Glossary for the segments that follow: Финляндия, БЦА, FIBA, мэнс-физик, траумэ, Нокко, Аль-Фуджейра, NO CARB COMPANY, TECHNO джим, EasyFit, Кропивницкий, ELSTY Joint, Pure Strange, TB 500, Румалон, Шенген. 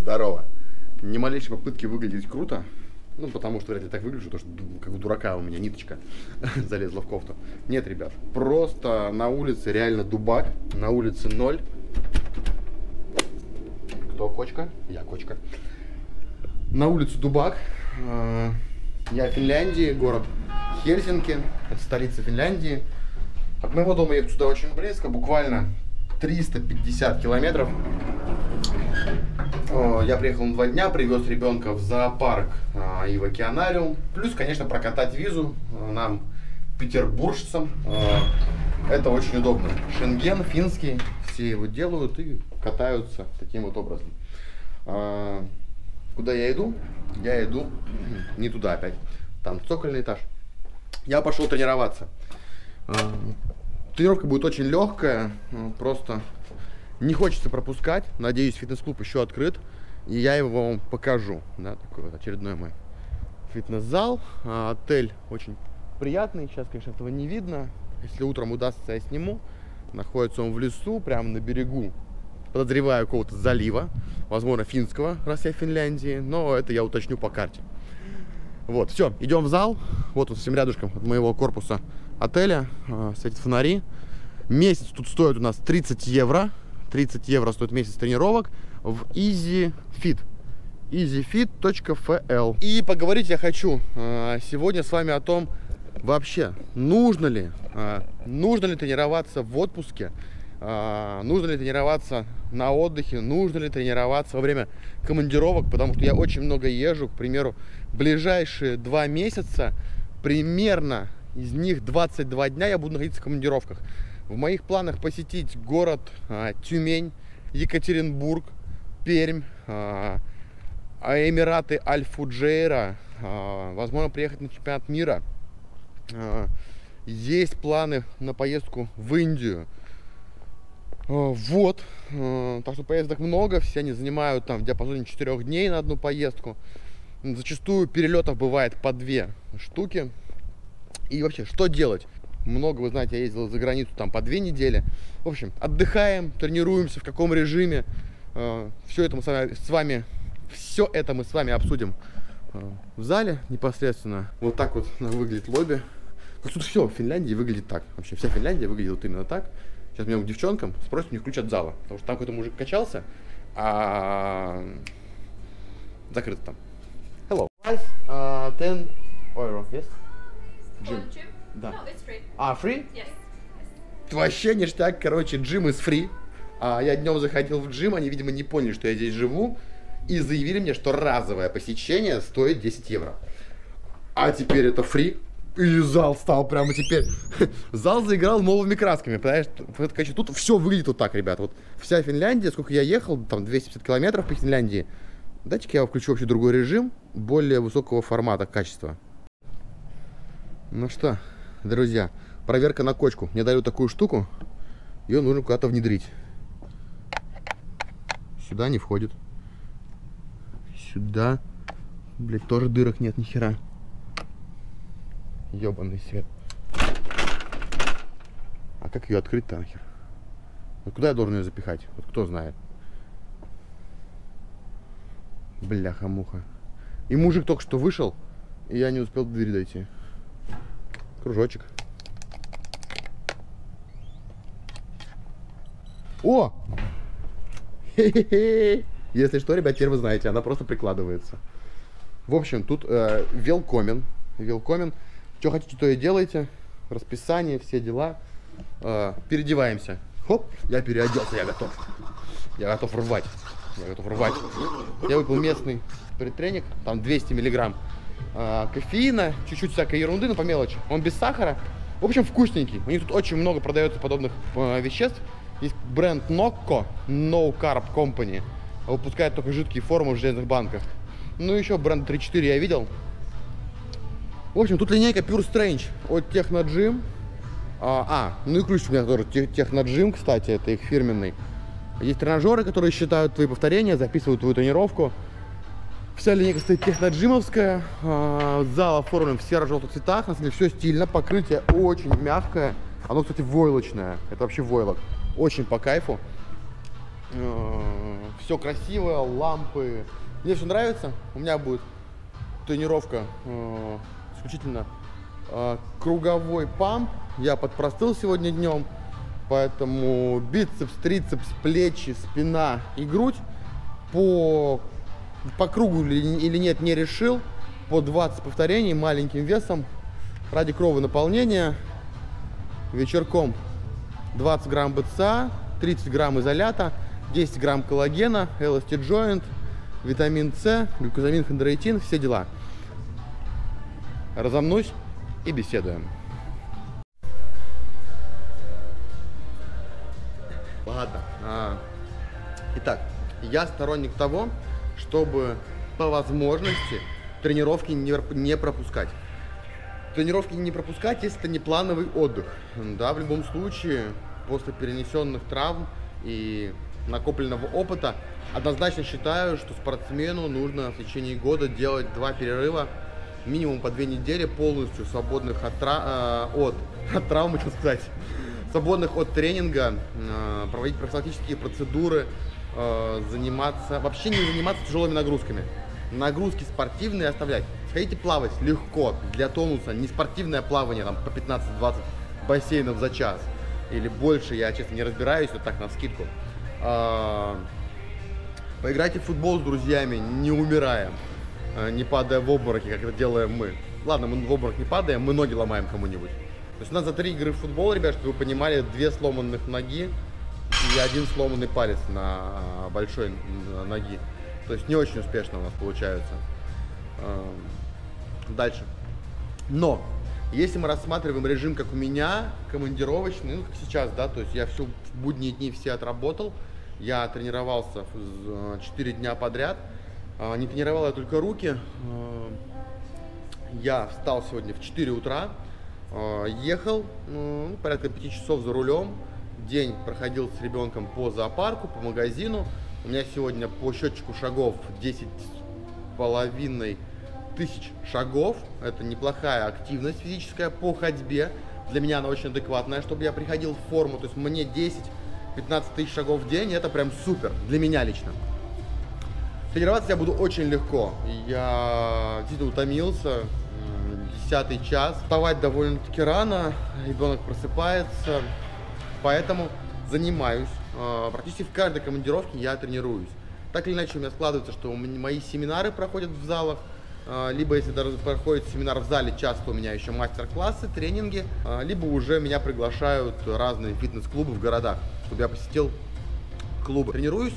здорово. Ни малейшей попытки выглядеть круто. Ну, потому что вряд ли так выгляжу, потому что как у дурака у меня ниточка залезла в кофту. Нет, ребят, просто на улице реально дубак, на улице ноль. Кто кочка? Я кочка. На улице дубак. Я в Финляндии, город Хельсинки, это столица Финляндии. От моего дома я сюда очень близко, буквально 350 километров. Я приехал на 2 дня, привез ребенка в зоопарк и в океанариум. Плюс, конечно, прокатать визу нам, петербуржцам. Это очень удобно. Шенген, финский, все его делают и катаются таким вот образом. Куда я иду? Я иду не туда опять. Там цокольный этаж. Я пошел тренироваться. Тренировка будет очень легкая, просто не хочется пропускать. Надеюсь, фитнес-клуб еще открыт, и я его вам покажу. Да, такой вот очередной мой фитнес-зал. Отель очень приятный, сейчас, конечно, этого не видно. Если утром удастся, я сниму. Находится он в лесу, прямо на берегу, подозреваю, какого-то залива, возможно, финского, раз я в Финляндии, но это я уточню по карте. Вот, все, идем в зал. Вот он совсем рядышком от моего корпуса отеля, светят фонари. Месяц тут стоит у нас 30 евро. 30 евро стоит месяц тренировок в EasyFit. EasyFit.fl. И поговорить я хочу сегодня с вами о том, вообще, нужно ли тренироваться в отпуске, нужно ли тренироваться на отдыхе, нужно ли тренироваться во время командировок, потому что я очень много езжу. К примеру, ближайшие 2 месяца, примерно из них 22 дня я буду находиться в командировках. В моих планах посетить город Тюмень, Екатеринбург, Пермь, Эмираты Аль-Фуджейра, возможно, приехать на чемпионат мира. Есть планы на поездку в Индию. Вот, так что поездок много, все они занимают там в диапазоне 4 дней на одну поездку. Зачастую перелетов бывает по 2 штуки. И вообще, что делать? Много, вы знаете, я ездил за границу там по 2 недели. В общем, отдыхаем, тренируемся, в каком режиме. Все это мы с вами обсудим в зале непосредственно. Вот так вот выглядит лобби. Тут все в Финляндии выглядит так. Вообще вся Финляндия выглядит вот именно так. Сейчас меня к девчонкам спросят, у них ключ от зала, потому что там какой-то мужик качался, а закрыто там. Hello. Price 10 евро, yes? Gym. Да. No, it's free. А, free? Yes. Вообще ништяк, короче, джим is free. Я днем заходил в джим, они, видимо, не поняли, что я здесь живу, и заявили мне, что разовое посещение стоит 10 евро. А теперь это free. И зал стал прямо теперь. Зал заиграл новыми красками, понимаешь? Тут все выглядит вот так, ребят. Вот вся Финляндия, сколько я ехал, там 250 километров по Финляндии. Дайте-ка я включу вообще другой режим, более высокого формата, качества. Ну что, друзья, проверка на кочку. Мне дают такую штуку, ее нужно куда-то внедрить. Сюда не входит. Сюда. Блять, тоже дырок нет, нихера. Ёбаный свет. А как ее открыть-то нахер? Вот куда я должен ее запихать? Вот кто знает. Бляха-муха. И мужик только что вышел, и я не успел до двери дойти. Кружочек. О! Хе-хе-хе! Если что, ребят, теперь вы знаете, она просто прикладывается. В общем, тут велкомен. Велкомен. Что хотите, то и делайте. Расписание, все дела. Переодеваемся. Хоп, я переоделся, я готов. Я готов рвать. Я готов рвать. Я выпил местный предтреник, там 200 миллиграмм кофеина, чуть-чуть всякой ерунды, но по мелочи. Он без сахара. В общем, вкусненький. У них тут очень много продается подобных веществ. Есть бренд Нокко, NO CARB COMPANY. Выпускает только жидкие формы в железных банках. Ну еще бренд 3-4 я видел. В общем, тут линейка Pure Strange от TECHNO джим. Ну и ключ у меня тоже TECHNO джим, кстати, это их фирменный. Есть тренажеры, которые считают твои повторения, записывают твою тренировку. Вся линейка стоит TECHNO джимовская. Зал оформлен в серо-желтых цветах. На самом деле все стильно, покрытие очень мягкое. Оно, кстати, войлочное. Это вообще войлок. Очень по кайфу. все красиво, лампы. Мне все нравится. У меня будет тренировка исключительно круговой памп. Я подпростыл сегодня днем, поэтому бицепс, трицепс, плечи, спина и грудь по кругу или нет не решил. По 20 повторений маленьким весом ради крового наполнения. Вечерком 20 грамм БЦА, 30 грамм изолята, 10 грамм коллагена, ELSTY Joint, витамин С, глюкозамин, хондроитин, все дела. Разомнусь и беседуем. Ладно. Итак, я сторонник того, чтобы по возможности тренировки не пропускать. Тренировки не пропускать, если это не плановый отдых. Да, в любом случае, после перенесенных травм и накопленного опыта, однозначно считаю, что спортсмену нужно в течение года делать 2 перерыва, минимум по 2 недели, полностью свободных от травмы, так сказать, свободных от тренинга, проводить профилактические процедуры, вообще не заниматься тяжелыми нагрузками. Нагрузки спортивные оставлять. Сходите плавать легко, для тонуса, не спортивное плавание, там, по 15-20 бассейнов за час или больше, я, честно, не разбираюсь, вот так, навскидку. Поиграйте в футбол с друзьями, не умираем, не падая в обмороки, как это делаем мы. Ладно, мы в обморок не падаем, мы ноги ломаем кому-нибудь. То есть у нас за 3 игры в футбол, ребят, чтобы вы понимали, 2 сломанных ноги и 1 сломанный палец на большой ноги. То есть не очень успешно у нас получается. Дальше. Но если мы рассматриваем режим, как у меня, командировочный, ну как сейчас, да, то есть я всю будние дни все отработал, я тренировался 4 дня подряд, не тренировал я только руки. Я встал сегодня в 4 утра, ехал порядка 5 часов за рулем, день проходил с ребенком по зоопарку, по магазину. У меня сегодня по счетчику шагов 10,5 тысяч шагов. Это неплохая активность физическая по ходьбе. Для меня она очень адекватная, чтобы я приходил в форму. То есть мне 10-15 тысяч шагов в день. Это прям супер для меня лично. Тренироваться я буду очень легко. Я где-то утомился. 10-й час. Вставать довольно-таки рано. Ребенок просыпается. Поэтому занимаюсь. Практически в каждой командировке я тренируюсь. Так или иначе у меня складывается, что мои семинары проходят в залах, либо если даже проходит семинар в зале, часто у меня еще мастер-классы, тренинги, либо уже меня приглашают разные фитнес-клубы в городах, чтобы я посетил клубы. Тренируюсь,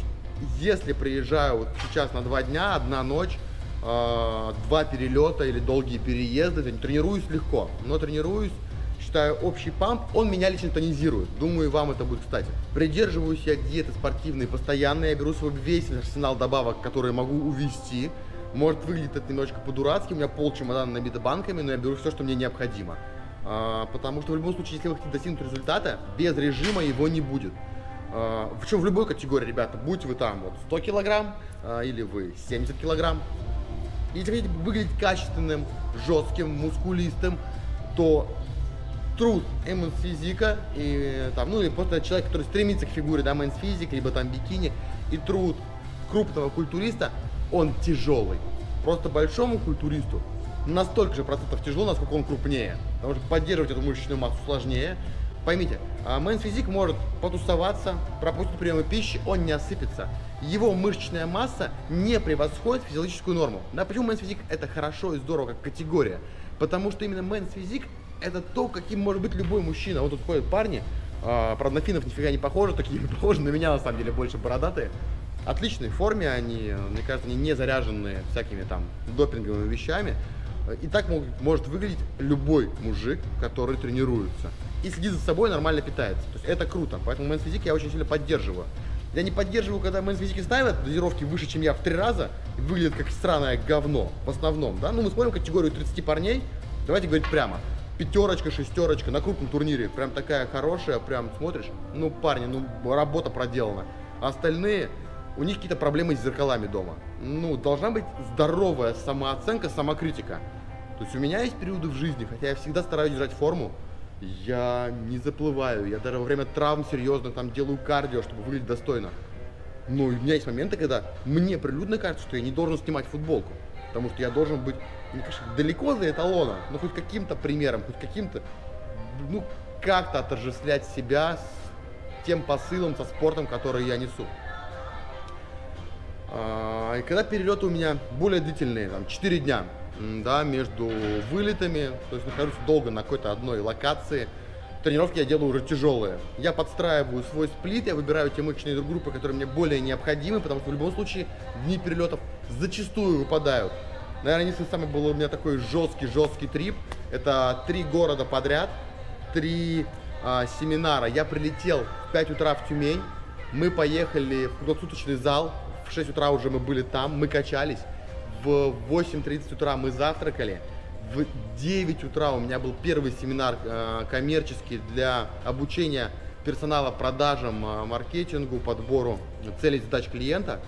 если приезжаю вот сейчас на 2 дня, 1 ночь, 2 перелета или долгие переезды, тренируюсь легко, но тренируюсь. Считаю общий памп, он меня лично тонизирует. Думаю, вам это будет кстати. Придерживаюсь я диеты спортивной постоянно. Я беру свой весь арсенал добавок, которые могу увезти. Может выглядит это немножко по-дурацки. У меня полчемодана набито банками, но я беру все, что мне необходимо. Потому что в любом случае, если вы хотите достигнуть результата, без режима его не будет. Причем в любой категории, ребята, будь вы там вот 100 килограмм или вы 70 килограмм. Если хотите выглядеть качественным, жестким, мускулистым, то труд, мэнс-физика, и там, ну, и просто человек, который стремится к фигуре, да, мэнс-физик, либо там бикини, и труд крупного культуриста, он тяжелый. Просто большому культуристу настолько же процентов тяжело, насколько он крупнее, потому что поддерживать эту мышечную массу сложнее. Поймите, мэнс-физик может потусоваться, пропустить приемы пищи, он не осыпется. Его мышечная масса не превосходит физиологическую норму. Да, почему мэнс-физик это хорошо и здорово как категория? Потому что именно мэнс-физик это то, каким может быть любой мужчина. Вот тут ходят парни, правда, на финнов нифига не похожи, такие похожи на меня, на самом деле, больше бородатые. Отличные в форме они, мне кажется, они не заряженные всякими там допинговыми вещами. И так может выглядеть любой мужик, который тренируется. И следит за собой, нормально питается. То есть это круто, поэтому мэнс-физик я очень сильно поддерживаю. Я не поддерживаю, когда мэнс-физики ставят дозировки выше, чем я в 3 раза, и выглядят как странное говно в основном, да? Ну, мы смотрим категорию 30 парней, давайте говорить прямо. 5-ка, 6-ка на крупном турнире, прям такая хорошая, прям смотришь, ну парни, ну работа проделана. А остальные, у них какие-то проблемы с зеркалами дома. Ну, должна быть здоровая самооценка, самокритика. То есть у меня есть периоды в жизни, хотя я всегда стараюсь держать форму, я не заплываю, я даже во время травм серьезно там делаю кардио, чтобы выглядеть достойно. Но у меня есть моменты, когда мне прилюдно кажется, что я не должен снимать футболку, потому что я должен быть, мне кажется, далеко за эталоном, но хоть каким-то примером, хоть каким-то, ну, как-то отождествлять себя с тем посылом, со спортом, который я несу. И когда перелеты у меня более длительные, там, 4 дня, да, между вылетами, то есть нахожусь долго на какой-то одной локации, тренировки я делаю уже тяжелые. Я подстраиваю свой сплит, я выбираю те мышечные группы, которые мне более необходимы, потому что в любом случае дни перелетов зачастую выпадают. Наверное, единственное, самый был у меня такой жесткий трип. Это 3 города подряд, 3 семинара. Я прилетел в 5 утра в Тюмень, мы поехали в круглосуточный зал, в 6 утра уже мы были там, мы качались, в 8:30 утра мы завтракали. В 9 утра у меня был первый семинар коммерческий для обучения персонала продажам, маркетингу, подбору целей и задач клиента.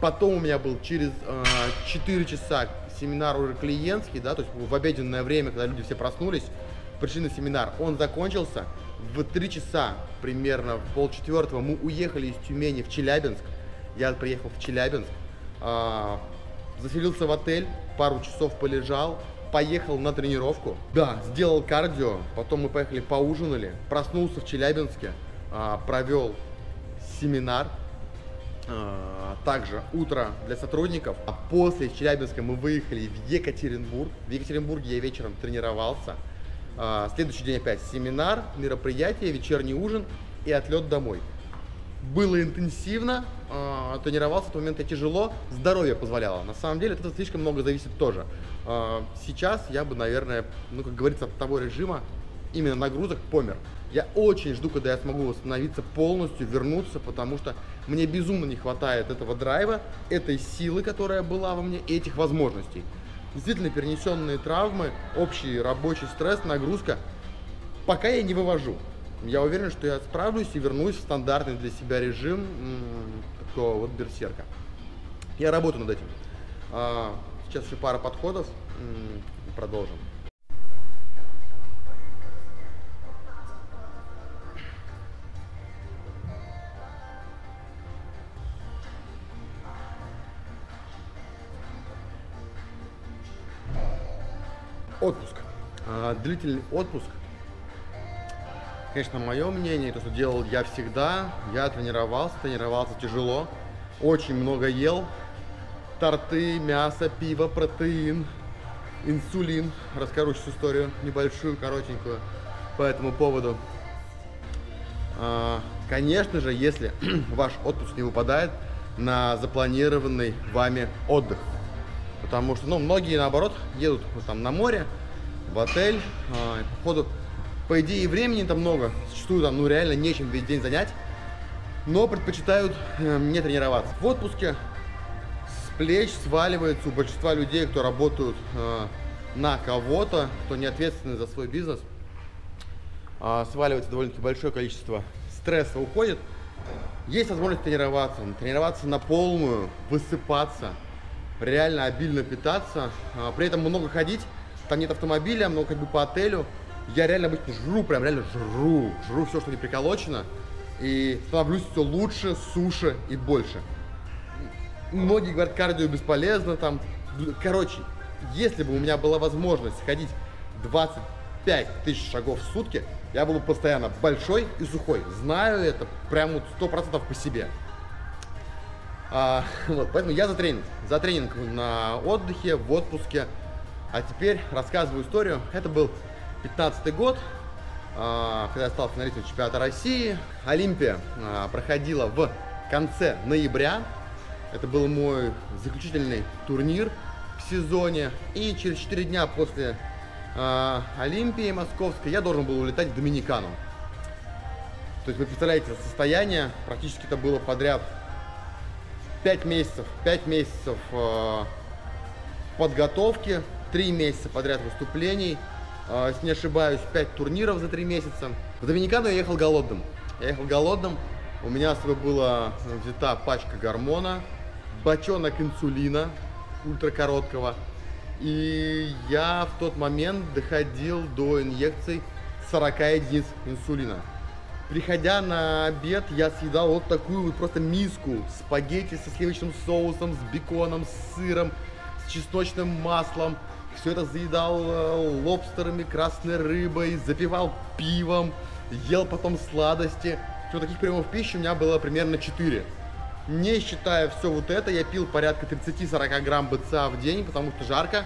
Потом у меня был через 4 часа семинар уже клиентский, да, то есть в обеденное время, когда люди все проснулись, пришли на семинар, он закончился. В 3 часа, примерно в 3:30, мы уехали из Тюмени в Челябинск. Я приехал в Челябинск, заселился в отель, пару часов полежал. Поехал на тренировку, да, сделал кардио, потом мы поехали поужинали, проснулся в Челябинске, провел семинар, также утро для сотрудников, а после Челябинска мы выехали в Екатеринбург, в Екатеринбурге я вечером тренировался, следующий день опять семинар, мероприятие, вечерний ужин и отлет домой. Было интенсивно, тренировался в тот момент я тяжело, здоровье позволяло. На самом деле это слишком много зависит тоже. Сейчас я бы, наверное, ну, как говорится, от того режима, именно нагрузок, помер. Я очень жду, когда я смогу восстановиться полностью, вернуться, потому что мне безумно не хватает этого драйва, этой силы, которая была во мне, и этих возможностей. Действительно, перенесенные травмы, общий рабочий стресс, нагрузка, пока я не вывожу. Я уверен, что я справлюсь и вернусь в стандартный для себя режим такого вот берсерка. Я работаю над этим. Сейчас еще пара подходов. Продолжим. Отпуск. Длительный отпуск. Конечно, мое мнение, то, что делал я всегда, я тренировался тяжело, очень много ел, торты, мясо, пиво, протеин, инсулин, расскажу сейчас историю небольшую, коротенькую по этому поводу. Конечно же, если ваш отпуск не выпадает на запланированный вами отдых, потому что, ну, многие наоборот едут вот, там, на море, в отель, походу. По идее, времени там много, зачастую там, ну, реально нечем весь день занять, но предпочитают не тренироваться. В отпуске с плеч сваливается у большинства людей, кто работают на кого-то, кто не ответственен за свой бизнес, сваливается довольно-таки большое количество стресса, уходит. Есть возможность тренироваться на полную, высыпаться, реально обильно питаться, при этом много ходить, там нет автомобиля, много ходьбы по отелю. Я реально обычно жру, прям реально жру все, что не приколочено, и становлюсь все лучше, суше и больше. Многие говорят, кардио бесполезно, там, короче, если бы у меня была возможность ходить 25 000 шагов в сутки, я был бы постоянно большой и сухой, знаю это прям вот 100% по себе. Вот, поэтому я за тренинг на отдыхе, в отпуске, а теперь рассказываю историю. Это был 2015 год, когда я стал финалистом чемпионата России. Олимпия проходила в конце ноября. Это был мой заключительный турнир в сезоне. И через 4 дня после Олимпии московской я должен был улетать в Доминикану. То есть вы представляете состояние, практически это было подряд 5 месяцев подготовки, 3 месяца подряд выступлений. Если не ошибаюсь, 5 турниров за 3 месяца. В Доминикану я ехал голодным. У меня с собой была взята пачка гормона, бочонок инсулина ультракороткого. И я в тот момент доходил до инъекций 40 единиц инсулина. Приходя на обед, я съедал вот такую вот просто миску спагетти со сливочным соусом, с беконом, с сыром, с чесночным маслом. Все это заедал лобстерами, красной рыбой, запивал пивом, ел потом сладости. Всего таких приемов пищи у меня было примерно 4. Не считая все вот это, я пил порядка 30-40 грамм БЦА в день, потому что жарко.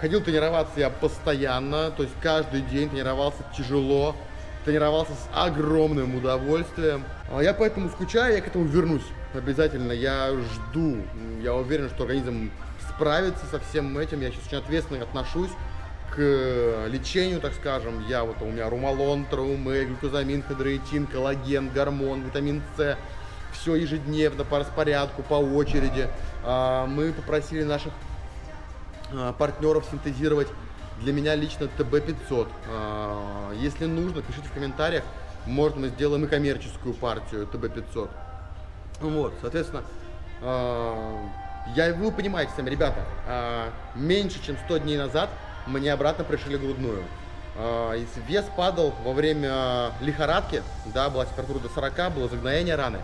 Ходил тренироваться я постоянно, то есть каждый день тренировался тяжело. Тренировался с огромным удовольствием. Я поэтому скучаю, я к этому вернусь. Обязательно, я жду. Я уверен, что организм справится со всем этим. Я сейчас очень ответственно отношусь к лечению, так скажем. Я вот, у меня румалон, траумэ, глюкозамин, хидроэтин, коллаген, гормон, витамин С. Все ежедневно, по распорядку, по очереди. Мы попросили наших партнеров синтезировать для меня лично ТБ 500. Если нужно, пишите в комментариях, может, мы сделаем и коммерческую партию ТБ 500. Вот, соответственно, вы понимаете сами, ребята, меньше чем 100 дней назад мне обратно пришили грудную. Вес падал во время лихорадки, да, была температура до 40, было загноение раны.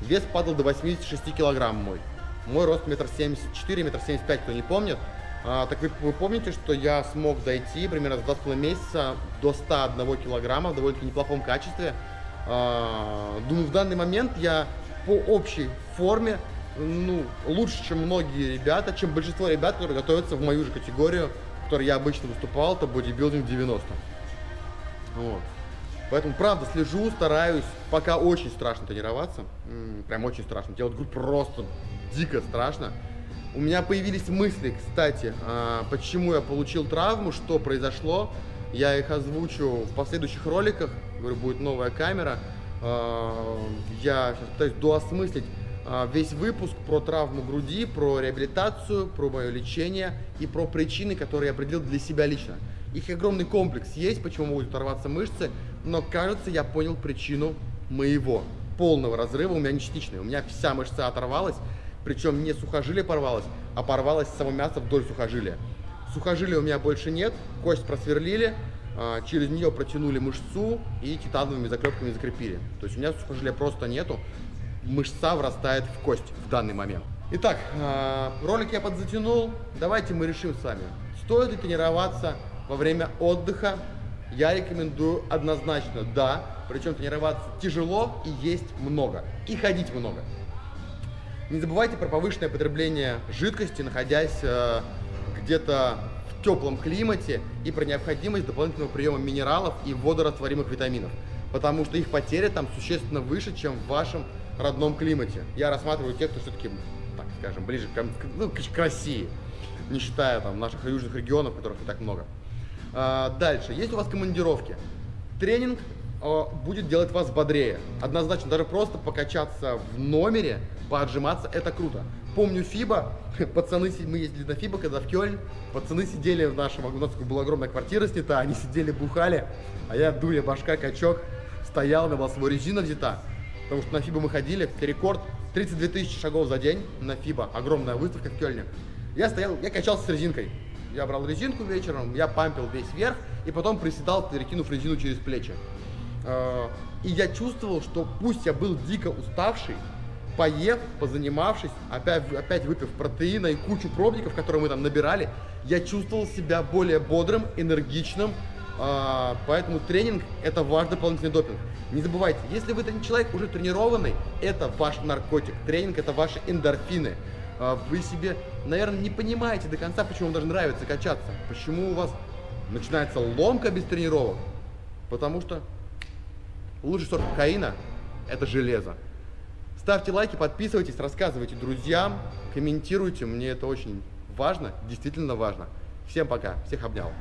Вес падал до 86 килограмм мой. Мой рост 1,74 м, 1,75 м, кто не помнит. Так вы помните, что я смог дойти примерно за 2,5 месяца до 101 килограмма в довольно-таки неплохом качестве. Думаю, в данный момент я по общей форме лучше, чем многие ребята, чем большинство ребят, которые готовятся в мою же категорию, в которой я обычно выступал, это бодибилдинг 90. Вот. Поэтому, правда, слежу, стараюсь. Пока очень страшно тренироваться. Прям очень страшно. Делать группу просто дико страшно. У меня появились мысли, кстати, почему я получил травму, что произошло. Я их озвучу в последующих роликах. Говорю, будет новая камера. Я сейчас пытаюсь доосмыслить весь выпуск про травму груди, про реабилитацию, про мое лечение и про причины, которые я определил для себя лично. Их огромный комплекс есть, почему могут оторваться мышцы, но, кажется, я понял причину моего полного разрыва. У меня не частичный, у меня вся мышца оторвалась. Причем не сухожилие порвалось, а порвалось само мясо вдоль сухожилия. Сухожилия у меня больше нет, кость просверлили, через нее протянули мышцу и титановыми заклепками закрепили. То есть у меня сухожилия просто нету, мышца врастает в кость в данный момент. Итак, ролик я подзатянул, давайте мы решим с вами, стоит ли тренироваться во время отдыха. Я рекомендую однозначно да, причем тренироваться тяжело и есть много, и ходить много. Не забывайте про повышенное потребление жидкости, находясь где-то в теплом климате, и про необходимость дополнительного приема минералов и водорастворимых витаминов, потому что их потеря там существенно выше, чем в вашем родном климате. Я рассматриваю тех, кто все-таки, так скажем, ближе к России, не считая там наших южных регионов, которых и так много. Дальше, есть у вас командировки, тренинг будет делать вас бодрее. Однозначно, даже просто покачаться в номере, поотжиматься, это круто. Помню FIBA, пацаны, мы ездили на FIBA, когда в Кёльн, пацаны сидели в нашем, у нас была огромная квартира снята, они сидели, бухали, а я, дуя башка, качок, стоял, у меня была свой резина взята, потому что на FIBA мы ходили, рекорд, 32 тысячи шагов за день на FIBA, огромная выставка в Кёльне. Я стоял, я качался с резинкой, я брал резинку вечером, я пампил весь вверх и потом приседал, перекинув резину через плечи. И я чувствовал, что пусть я был дико уставший, поев, позанимавшись, опять выпив протеина и кучу пробников, которые мы там набирали, я чувствовал себя более бодрым, энергичным, поэтому тренинг – это ваш дополнительный допинг. Не забывайте, если вы человек уже тренированный, это ваш наркотик, тренинг – это ваши эндорфины. Вы себе, наверное, не понимаете до конца, почему вам даже нравится качаться, почему у вас начинается ломка без тренировок, потому что лучший сорт кокаина – это железо. Ставьте лайки, подписывайтесь, рассказывайте друзьям, комментируйте. Мне это очень важно, действительно важно. Всем пока, всех обнял.